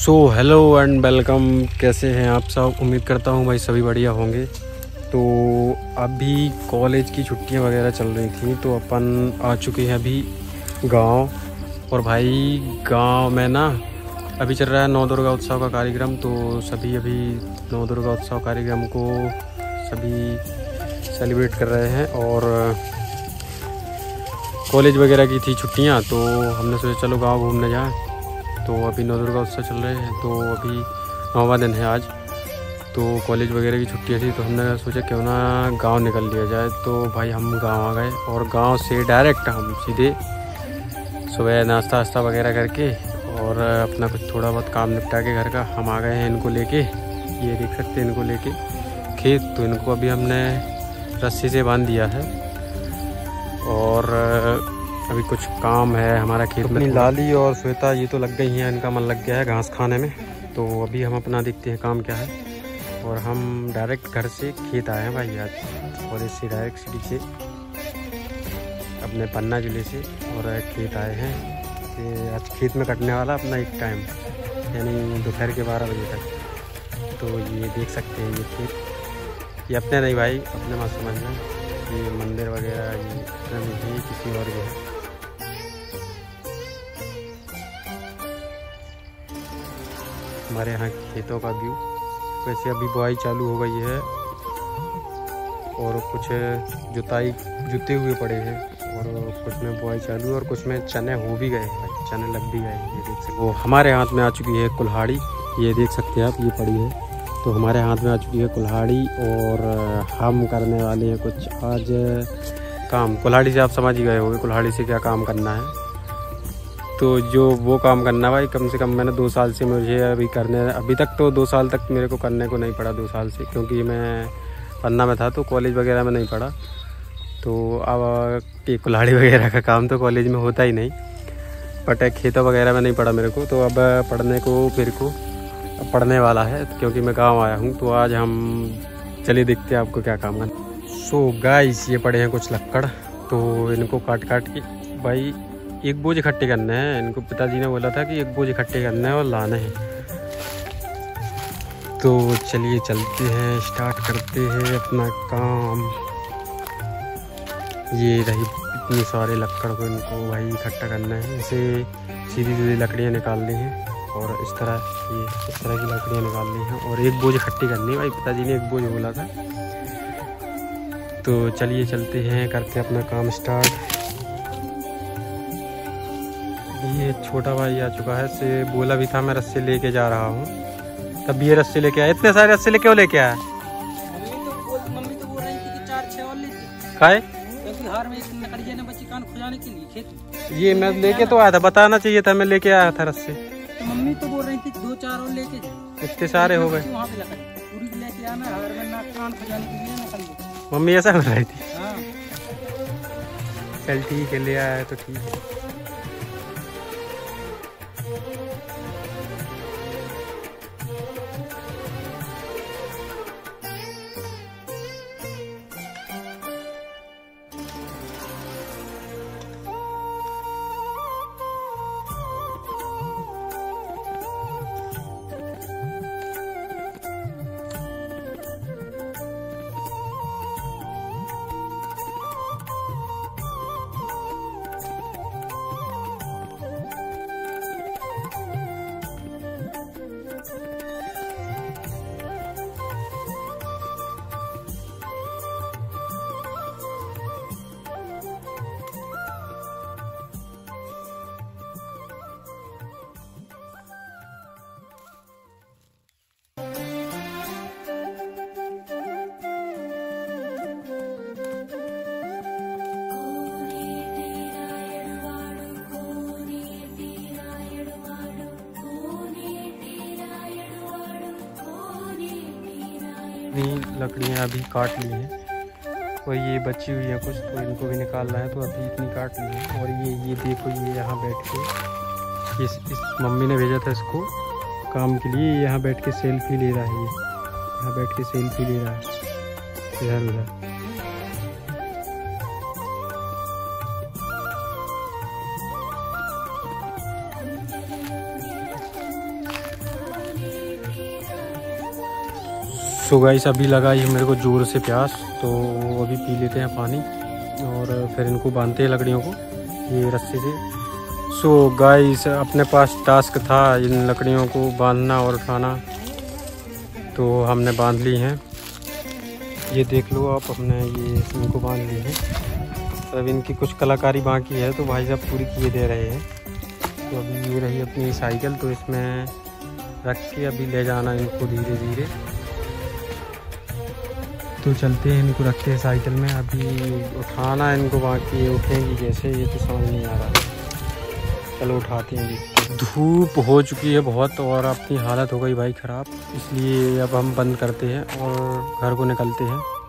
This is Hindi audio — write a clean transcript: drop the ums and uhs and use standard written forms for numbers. सो हेलो एंड वेलकम, कैसे हैं आप सब। उम्मीद करता हूं भाई सभी बढ़िया होंगे। तो अभी कॉलेज की छुट्टियां वगैरह चल रही थी तो अपन आ चुके हैं अभी गांव। और भाई गांव में ना अभी चल रहा है नौ दुर्गा उत्सव का कार्यक्रम। तो सभी अभी नौ दुर्गा उत्सव कार्यक्रम को सभी सेलिब्रेट कर रहे हैं। और कॉलेज वगैरह की थी छुट्टियाँ तो हमने सोचा चलो गाँव घूमने जाए। तो अभी नौ दुर्गा उत्सव चल रहे हैं तो अभी 9वां दिन है आज। तो कॉलेज वगैरह की छुट्टियाँ थी तो हमने सोचा क्यों ना गांव निकल लिया जाए। तो भाई हम गांव आ गए और गांव से डायरेक्ट हम सीधे सुबह नाश्ता वास्ता वगैरह करके और अपना कुछ थोड़ा बहुत काम निपटा के घर का हम आ गए हैं। इनको लेके, ये देख सकते हैं, इनको लेके खेत। तो इनको अभी हमने रस्सी से बांध दिया है और अभी कुछ काम है हमारा खेत में। लाली और श्वेता ये तो लग गई हैं, इनका मन लग गया है घास खाने में। तो अभी हम अपना देखते हैं काम क्या है। और हम डायरेक्ट घर से खेत आए हैं भाई आज, और इससे डायरेक्ट सीढ़ी से अपने पन्ना जिले से और खेत आए हैं। आज खेत में कटने वाला अपना एक टाइम यानी दोपहर के 12 बजे तक। तो ये देख सकते हैं ये खेत, ये अपने नहीं भाई, अपने मत समझना, ये मंदिर वगैरह ये किसी और के है। हमारे यहाँ खेतों का व्यू। वैसे अभी बुआई चालू हो गई है और कुछ जुताई जुते हुए पड़े हैं और कुछ में बुआई चालू है और कुछ में चने हो भी गए हैं, चने लग भी गए हैं। ये देख सकते हो हमारे हाथ में आ चुकी है कुल्हाड़ी, ये देख सकते हैं आप, ये पड़ी है। तो हमारे हाथ में आ चुकी है कुल्हाड़ी और हम करने वाले हैं कुछ आज काम। कुल्हाड़ी से आप समझ ही गए होंगे कुल्हाड़ी से क्या काम करना है। तो जो वो काम करना भाई कम से कम मैंने 2 साल से मुझे अभी करने, अभी तक तो 2 साल तक मेरे को करने को नहीं पड़ा 2 साल से, क्योंकि मैं पन्ना में था तो कॉलेज वगैरह में नहीं पढ़ा। तो अब ये कुल्हाड़ी वगैरह का काम तो कॉलेज में होता ही नहीं, बट खेतों वगैरह में नहीं पड़ा मेरे को। तो अब पढ़ने को मेरे को पढ़ने वाला है क्योंकि मैं गाँव आया हूँ। तो आज हम चलिए देखते हैं आपको क्या काम करना। सो गाइस ये पड़े हैं कुछ लक्कड़, तो इनको काट काट के भाई एक बोझ इकट्ठे करने हैं। इनको पिताजी ने बोला था कि एक बोझ इकट्ठे करना है और लाना है। तो चलिए चलते हैं, स्टार्ट करते हैं अपना काम। ये रही इतने सारे लकड़ को इनको भाई इकट्ठा करना है। इसे सीधी सीधी लकड़ियाँ निकालनी हैं और इस तरह, ये इस तरह की लकड़ियाँ निकालनी हैं और एक बोझ इकट्ठी करनी है। भाई पिताजी ने एक बोझ बोला था। तो चलिए चलते हैं, करते हैं अपना काम स्टार्ट। ये छोटा भाई आ चुका है, से बोला भी था मैं रस्सी लेके जा रहा हूँ, तब ये रस्सी लेके आया। इतने सारे रस्सी लेके क्यों लेके आया? मम्मी तो बोल रही थी कि 4-6 और लेके काहे, लेकिन हार में इतनी लकड़ियां ने बची कान खुजाने के लिए खेत। ये मैं लेके तो आया था, बताना चाहिए था मैं लेके आया था रस्सी। तो मम्मी तो बोल रही थी 2-4 और लेके जाओ, इतने सारे हो गए। पूरी लेके आना, हार में ना कान खुजाने के लिए ना, मम्मी ऐसा बोल रही थी। चल ठीक है, ले आया तो ठीक है। लकड़ियाँ अभी काट ली हैं और ये बची हुई है कुछ, तो इनको भी निकालना है। तो अभी इतनी काट ली है। और ये देखो, ये यहाँ बैठ के इस मम्मी ने भेजा था इसको काम के लिए, यहाँ बैठ के सेल्फी ले रहा है। ये यहाँ बैठ के सेल्फी ले रहा है इधर उधर। सो गाइस अभी लगा ये मेरे को ज़ोर से प्यास, तो अभी पी लेते हैं पानी और फिर इनको बांधते हैं लकड़ियों को ये रस्सी से। सो गाइस अपने पास टास्क था इन लकड़ियों को बांधना और उठाना, तो हमने बांध ली हैं। ये देख लो आप, हमने ये इनको बांध लिए हैं। तो अब इनकी कुछ कलाकारी बाकी है तो भाई साहब पूरी किए दे रहे हैं। तो अभी ये रही अपनी साइकिल, तो इसमें रख के अभी ले जाना इनको धीरे धीरे। तो चलते हैं, इनको रखते हैं साइकिल में। अभी उठाना इनको बाकी, उठेंगी कैसे ये तो समझ नहीं आ रहा है। चलो उठाते हैं। धूप हो चुकी है बहुत और अपनी हालत हो गई भाई ख़राब, इसलिए अब हम बंद करते हैं और घर को निकलते हैं।